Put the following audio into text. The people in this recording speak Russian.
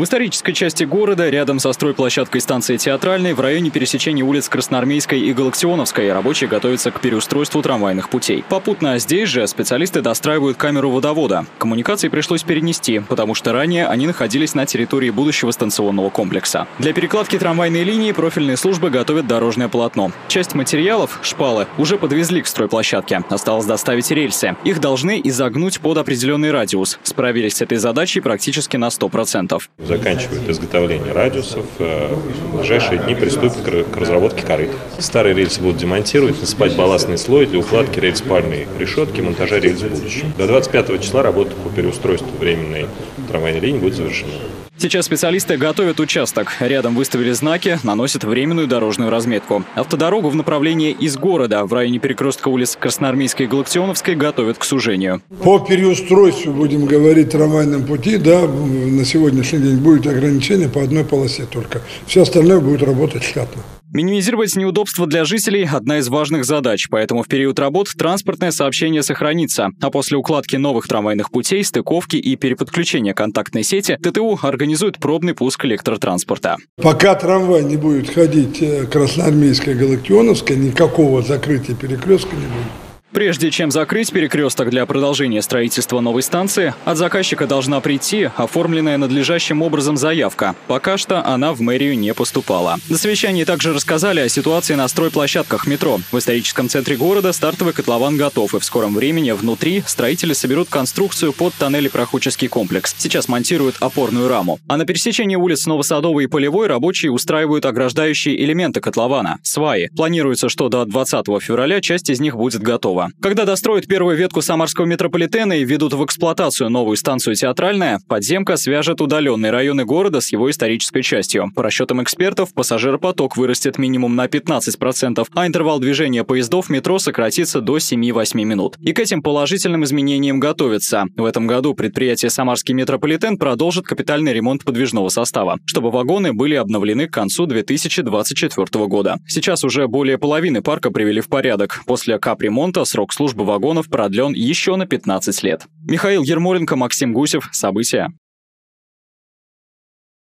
В исторической части города, рядом со стройплощадкой станции Театральной, в районе пересечения улиц Красноармейской и Галактионовской, рабочие готовятся к переустройству трамвайных путей. Попутно здесь же специалисты достраивают камеру водовода. Коммуникации пришлось перенести, потому что ранее они находились на территории будущего станционного комплекса. Для перекладки трамвайной линии профильные службы готовят дорожное полотно. Часть материалов, шпалы, уже подвезли к стройплощадке. Осталось доставить рельсы. Их должны изогнуть под определенный радиус. Справились с этой задачей практически на 100%. Заканчивают изготовление радиусов. В ближайшие дни приступят к разработке корыт. Старые рельсы будут демонтировать, насыпать балластный слой для укладки рельс-пальной решетки, монтажа рельс в будущем. До 25 числа работа по переустройству временной трамвайной линии будет завершена. Сейчас специалисты готовят участок. Рядом выставили знаки, наносят временную дорожную разметку. Автодорогу в направлении из города в районе перекрестка улиц Красноармейской и Галактионовской готовят к сужению. По переустройству, будем говорить, трамвайном пути, да, на сегодняшний день будет ограничение по одной полосе только. Все остальное будет работать штатно. Минимизировать неудобства для жителей – одна из важных задач, поэтому в период работ транспортное сообщение сохранится, а после укладки новых трамвайных путей, стыковки и переподключения контактной сети ТТУ организует пробный пуск электротранспорта. Пока трамвай не будет ходить Красноармейская, Галактионовская, никакого закрытия перекрестка не будет. Прежде чем закрыть перекресток для продолжения строительства новой станции, от заказчика должна прийти оформленная надлежащим образом заявка. Пока что она в мэрию не поступала. На совещании также рассказали о ситуации на стройплощадках метро. В историческом центре города стартовый котлован готов, и в скором времени внутри строители соберут конструкцию под тоннелепроходческий комплекс. Сейчас монтируют опорную раму. А на пересечении улиц Новосадовой и Полевой рабочие устраивают ограждающие элементы котлована – сваи. Планируется, что до 20 февраля часть из них будет готова. Когда достроят первую ветку Самарского метрополитена и введут в эксплуатацию новую станцию Театральная, подземка свяжет удаленные районы города с его исторической частью. По расчетам экспертов, пассажиропоток вырастет минимум на 15%, а интервал движения поездов метро сократится до 7-8 минут. И к этим положительным изменениям готовятся. В этом году предприятие Самарский метрополитен продолжит капитальный ремонт подвижного состава, чтобы вагоны были обновлены к концу 2024 года. Сейчас уже более половины парка привели в порядок. После капремонта срок службы вагонов продлен еще на 15 лет. Михаил Ермоленко, Максим Гусев. События.